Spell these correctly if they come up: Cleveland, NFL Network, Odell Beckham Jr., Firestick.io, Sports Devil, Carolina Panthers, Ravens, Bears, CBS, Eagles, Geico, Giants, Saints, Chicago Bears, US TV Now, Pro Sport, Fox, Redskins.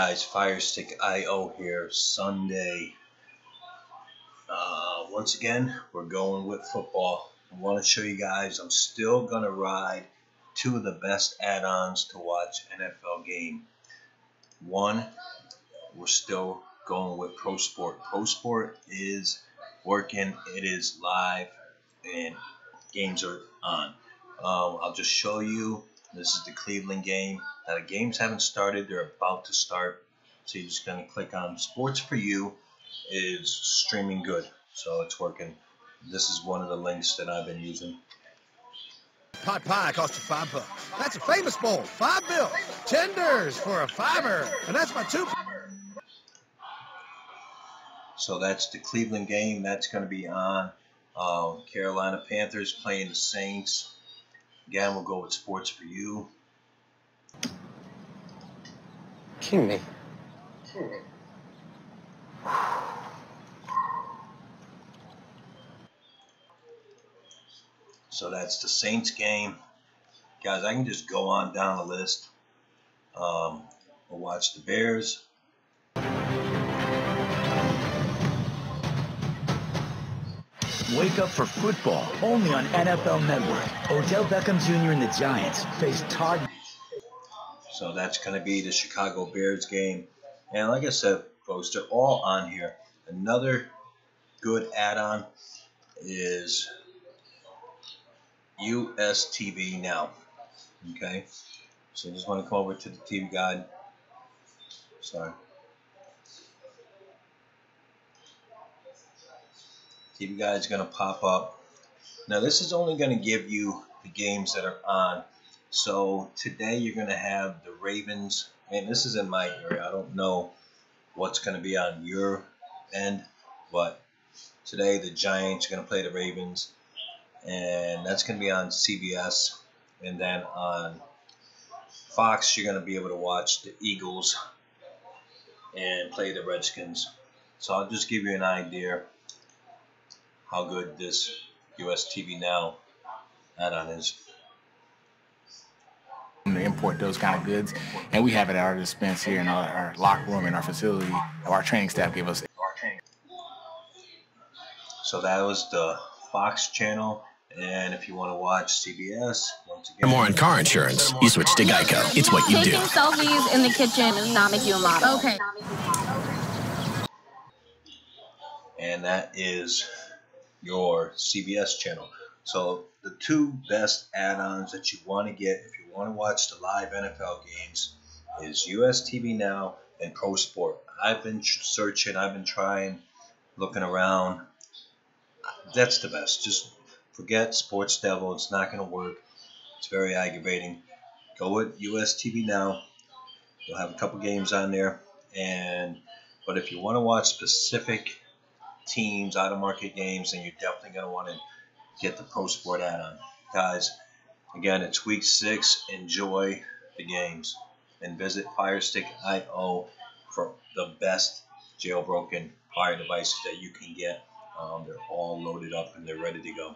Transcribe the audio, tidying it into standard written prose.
guys, Firestick.io here, Sunday. Once again, we're going with football. I want to show you guys, I'm still going to ride two of the best add-ons to watch NFL game. One, we're still going with Pro Sport. Pro Sport is working, it is live, and games are on. I'll just show you. This is the Cleveland game. Now, the games haven't started. They're about to start. So you're just going to click on Sports for You is streaming good. So it's working. This is one of the links that I've been using. Pot pie cost you $5. That's a famous bowl. $5 bill. Tenders for a fiver. And that's my two. So that's the Cleveland game. That's going to be on. Carolina Panthers playing the Saints. Again, we'll go with Sports for You. King me. So that's the Saints game. Guys, I can just go on down the list. We'll watch the Bears. Wake up for football, only on NFL Network. Odell Beckham Jr. and the Giants face Todd. So that's going to be the Chicago Bears game. And like I said, folks, they're all on here. Another good add-on is US TV Now. Okay? So I just want to come over to the TV guide. Sorry. TV Guide is going to pop up. Now, this is only going to give you the games that are on. So today you're going to have the Ravens, and this is in my area. I don't know what's going to be on your end, but today the Giants are going to play the Ravens, and that's going to be on CBS. And then on Fox, you're going to be able to watch the Eagles and play the Redskins. So I'll just give you an idea how good this US TV Now add-on is. To import those kind of goods, and we have it at our dispense here in our locker room in our facility. Our training staff gave us. So that was the Fox channel, and if you want to watch CBS, once again. For more on car insurance, you switch to Geico. It's what you do. Taking selfies in the kitchen does not make you a model. Okay. And that is your CBS channel. So the two best add-ons that you want to get if you want to watch the live NFL games is US TV Now and Pro Sport. I've been searching, I've been trying, looking around. That's the best. Just forget Sports Devil. It's not going to work. It's very aggravating. Go with US TV Now. You'll have a couple games on there. But if you want to watch specific teams, out of market games, and you're definitely going to want to get the Pro Sport add-on. Guys, again, it's week 6. Enjoy the games and visit Firestick.io for the best jailbroken fire devices that you can get. They're all loaded up and they're ready to go.